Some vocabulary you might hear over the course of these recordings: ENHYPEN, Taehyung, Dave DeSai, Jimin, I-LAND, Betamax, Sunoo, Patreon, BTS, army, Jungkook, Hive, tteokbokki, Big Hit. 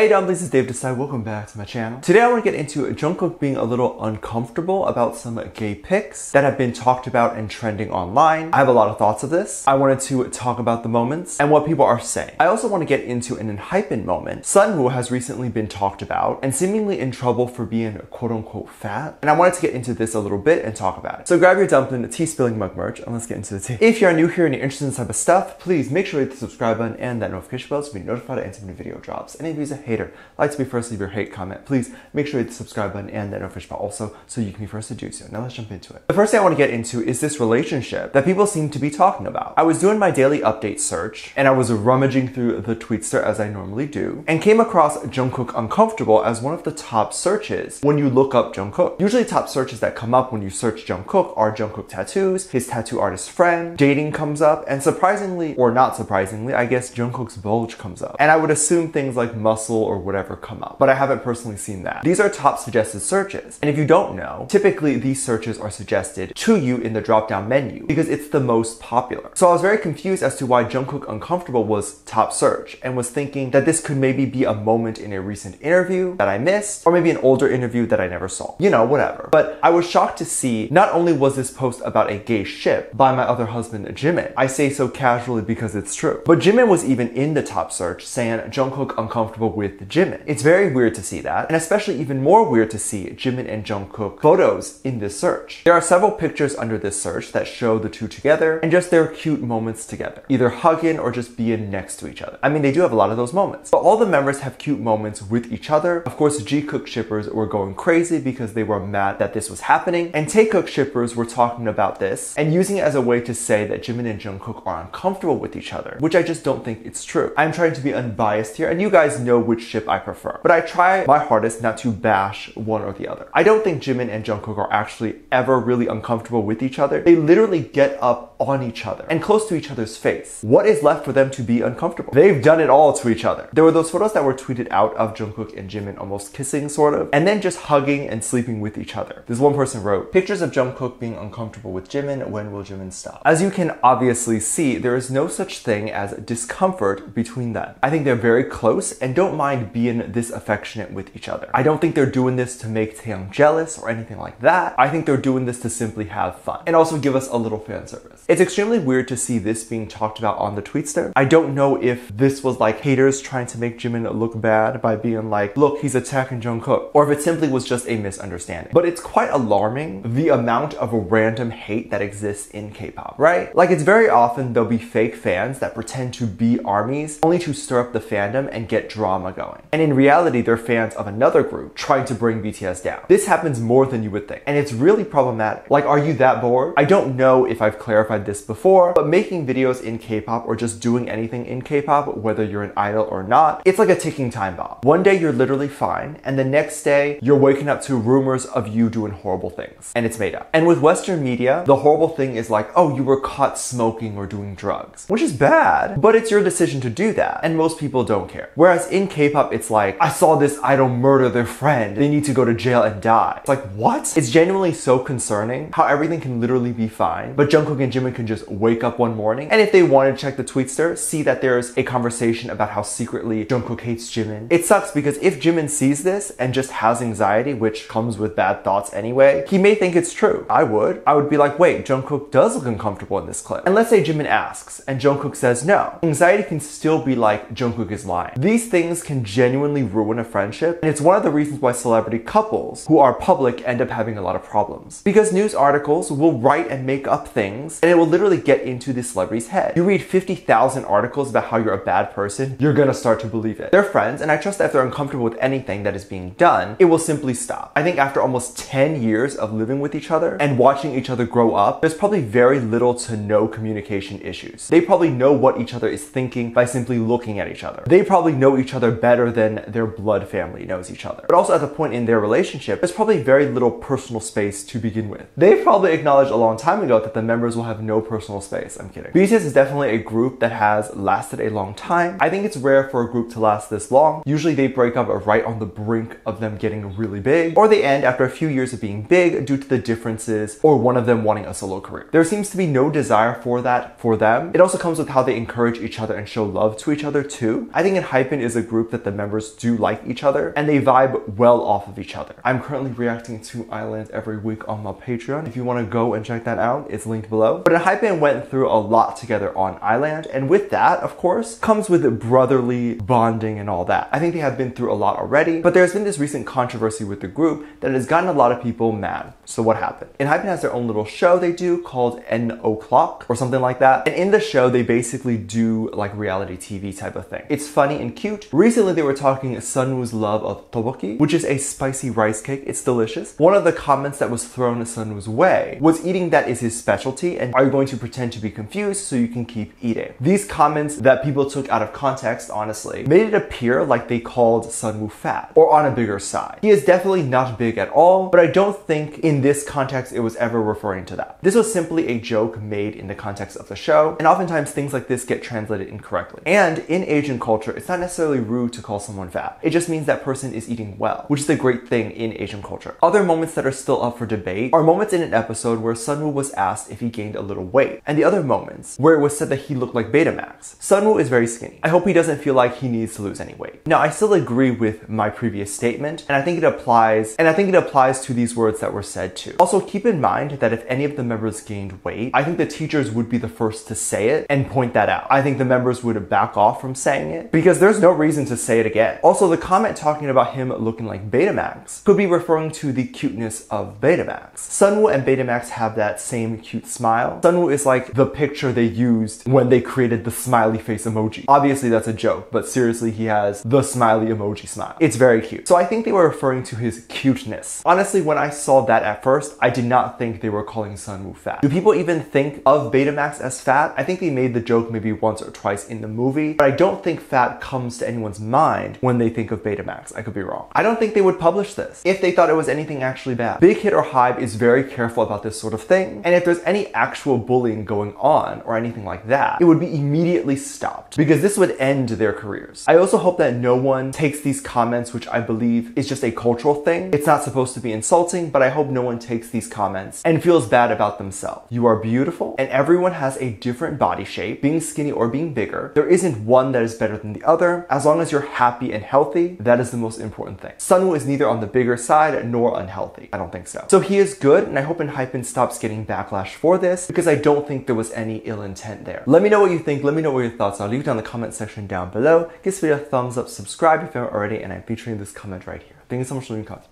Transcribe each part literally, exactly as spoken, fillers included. Hey dumplings, it's Dave DeSai, welcome back to my channel. Today I want to get into Jungkook being a little uncomfortable about some gay pics that have been talked about and trending online. I have a lot of thoughts of this. I wanted to talk about the moments and what people are saying. I also want to get into an ENHYPEN moment. Sunoo has recently been talked about and seemingly in trouble for being quote unquote fat. And I wanted to get into this a little bit and talk about it. So grab your dumpling, tea spilling mug merch, and let's get into the tea. If you're new here and you're interested in this type of stuff, please make sure you hit the subscribe button and that notification bell so you'll be notified anytime a new video drops. And if you're a hater, like to be first, leave your hate comment. Please make sure you hit the subscribe button and that notification bell also so you can be first to do so. Now let's jump into it. The first thing I want to get into is this relationship that people seem to be talking about. I was doing my daily update search and I was rummaging through the tweetster as I normally do and came across Jungkook uncomfortable as one of the top searches when you look up Jungkook. Usually top searches that come up when you search Jungkook are Jungkook tattoos, his tattoo artist friend, dating comes up, and surprisingly, or not surprisingly, I guess Jungkook's bulge comes up. And I would assume things like muscle or whatever come up, but I haven't personally seen that. These are top suggested searches. And if you don't know, typically these searches are suggested to you in the drop-down menu because it's the most popular. So I was very confused as to why Jungkook uncomfortable was top search and was thinking that this could maybe be a moment in a recent interview that I missed, or maybe an older interview that I never saw, you know, whatever. But I was shocked to see not only was this post about a gay ship by my other husband, Jimin. I say so casually because it's true. But Jimin was even in the top search saying Jungkook uncomfortable with Jimin. It's very weird to see that, and especially even more weird to see Jimin and Jungkook photos in this search. There are several pictures under this search that show the two together and just their cute moments together, either hugging or just being next to each other. I mean, they do have a lot of those moments, but all the members have cute moments with each other. Of course, Jkook shippers were going crazy because they were mad that this was happening, and Taehyung shippers were talking about this and using it as a way to say that Jimin and Jungkook are uncomfortable with each other, which I just don't think it's true. I'm trying to be unbiased here, and you guys know which ship I prefer, but I try my hardest not to bash one or the other. I don't think Jimin and Jungkook are actually ever really uncomfortable with each other. They literally get up on each other and close to each other's face. What is left for them to be uncomfortable? They've done it all to each other. There were those photos that were tweeted out of Jungkook and Jimin almost kissing, sort of, and then just hugging and sleeping with each other. This one person wrote, "Pictures of Jungkook being uncomfortable with Jimin, when will Jimin stop?" As you can obviously see, there is no such thing as discomfort between them. I think they're very close and don't mind being this affectionate with each other. I don't think they're doing this to make Taehyung jealous or anything like that. I think they're doing this to simply have fun and also give us a little fan service. It's extremely weird to see this being talked about on the tweetster. I don't know if this was like haters trying to make Jimin look bad by being like, look, he's attacking Jungkook, or if it simply was just a misunderstanding. But it's quite alarming the amount of random hate that exists in K-pop, right? Like, it's very often there'll be fake fans that pretend to be armies only to stir up the fandom and get drama going. And in reality, they're fans of another group trying to bring B T S down. This happens more than you would think, and it's really problematic. Like, are you that bored? I don't know if I've clarified this before, but making videos in K-pop or just doing anything in K-pop, whether you're an idol or not, it's like a ticking time bomb. One day you're literally fine, and the next day you're waking up to rumors of you doing horrible things, and it's made up. And with Western media, the horrible thing is like, oh, you were caught smoking or doing drugs, which is bad, but it's your decision to do that, and most people don't care. Whereas in K-pop, it's like, I saw this idol murder their friend, they need to go to jail and die. It's like, what? It's genuinely so concerning how everything can literally be fine, but Jungkook and Jimin can just wake up one morning, and if they want to check the tweetster, see that there's a conversation about how secretly Jungkook hates Jimin. It sucks because if Jimin sees this and just has anxiety, which comes with bad thoughts anyway, he may think it's true. I would. I would be like, wait, Jungkook does look uncomfortable in this clip. And let's say Jimin asks, and Jungkook says no. Anxiety can still be like, Jungkook is lying. These things can genuinely ruin a friendship, and it's one of the reasons why celebrity couples who are public end up having a lot of problems. Because news articles will write and make up things, and it will literally get into the celebrity's head. You read fifty thousand articles about how you're a bad person, you're gonna start to believe it. They're friends, and I trust that if they're uncomfortable with anything that is being done, it will simply stop. I think after almost ten years of living with each other and watching each other grow up, there's probably very little to no communication issues. They probably know what each other is thinking by simply looking at each other. They probably know each other better than their blood family knows each other. But also at the point in their relationship, there's probably very little personal space to begin with. They probably acknowledged a long time ago that the members will have have no personal space. I'm kidding. B T S is definitely a group that has lasted a long time. I think it's rare for a group to last this long. Usually they break up right on the brink of them getting really big, or they end after a few years of being big due to the differences or one of them wanting a solo career. There seems to be no desire for that for them. It also comes with how they encourage each other and show love to each other too. I think ENHYPEN is a group that the members do like each other and they vibe well off of each other. I'm currently reacting to I-LAND every week on my Patreon. If you want to go and check that out, it's linked below. But ENHYPEN went through a lot together on I-LAND, and with that, of course, comes with brotherly bonding and all that. I think they have been through a lot already, but there's been this recent controversy with the group that has gotten a lot of people mad. So what happened? ENHYPEN has their own little show they do called N O Clock or something like that, and in the show they basically do like reality T V type of thing. It's funny and cute. Recently they were talking Sunoo's love of tteokbokki, which is a spicy rice cake. It's delicious. One of the comments that was thrown Sunoo's way was eating that is his specialty, and are you going to pretend to be confused so you can keep eating? These comments that people took out of context, honestly, made it appear like they called Sunoo fat or on a bigger side. He is definitely not big at all, but I don't think in this context it was ever referring to that. This was simply a joke made in the context of the show, and oftentimes things like this get translated incorrectly. And in Asian culture, it's not necessarily rude to call someone fat. It just means that person is eating well, which is a great thing in Asian culture. Other moments that are still up for debate are moments in an episode where Sunoo was asked if he gained a little weight, and the other moments where it was said that he looked like Betamax. Sunoo is very skinny. I hope he doesn't feel like he needs to lose any weight. Now, I still agree with my previous statement, and I think it applies, and I think it applies to these words that were said too. Also, keep in mind that if any of the members gained weight, I think the teachers would be the first to say it and point that out. I think the members would back off from saying it because there's no reason to say it again. Also, the comment talking about him looking like Betamax could be referring to the cuteness of Betamax. Sunoo and Betamax have that same cute smile. Sunoo is like the picture they used when they created the smiley face emoji. Obviously that's a joke, but seriously, he has the smiley emoji smile. It's very cute. So I think they were referring to his cuteness. Honestly, when I saw that at first, I did not think they were calling Sunoo fat. Do people even think of Betamax as fat? I think they made the joke maybe once or twice in the movie, but I don't think fat comes to anyone's mind when they think of Betamax. I could be wrong. I don't think they would publish this if they thought it was anything actually bad. Big Hit or Hive is very careful about this sort of thing, and if there's any actual bullying going on or anything like that, it would be immediately stopped because this would end their careers. I also hope that no one takes these comments, which I believe is just a cultural thing. It's not supposed to be insulting, but I hope no one takes these comments and feels bad about themselves. You are beautiful, and everyone has a different body shape. Being skinny or being bigger, there isn't one that is better than the other. As long as you're happy and healthy, that is the most important thing. Sunoo is neither on the bigger side nor unhealthy. I don't think so. So he is good, and I hope ENHYPEN stops getting backlash for this because I don't think there was any ill intent there. Let me know what you think. Let me know what your thoughts are. Leave it down in the comment section down below. Give this video a thumbs up, subscribe if you haven't already, and I'm featuring this comment right here. Thank you so much for leaving comments.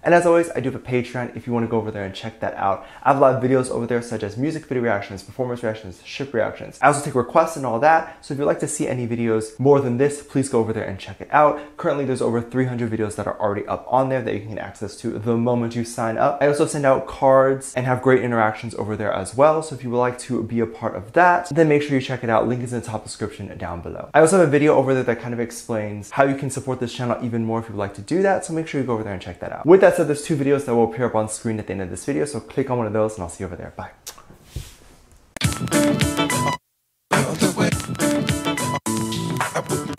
And as always, I do have a Patreon if you want to go over there and check that out. I have a lot of videos over there such as music video reactions, performance reactions, ship reactions. I also take requests and all that, so if you'd like to see any videos more than this, please go over there and check it out. Currently, there's over three hundred videos that are already up on there that you can get access to the moment you sign up. I also send out cards and have great interactions over there as well, so if you would like to be a part of that, then make sure you check it out. Link is in the top description down below. I also have a video over there that kind of explains how you can support this channel even more if you'd like to do that, so make sure you go over there and check that out. With that So there's two videos that will appear up on screen at the end of this video, so click on one of those and I'll see you over there. Bye.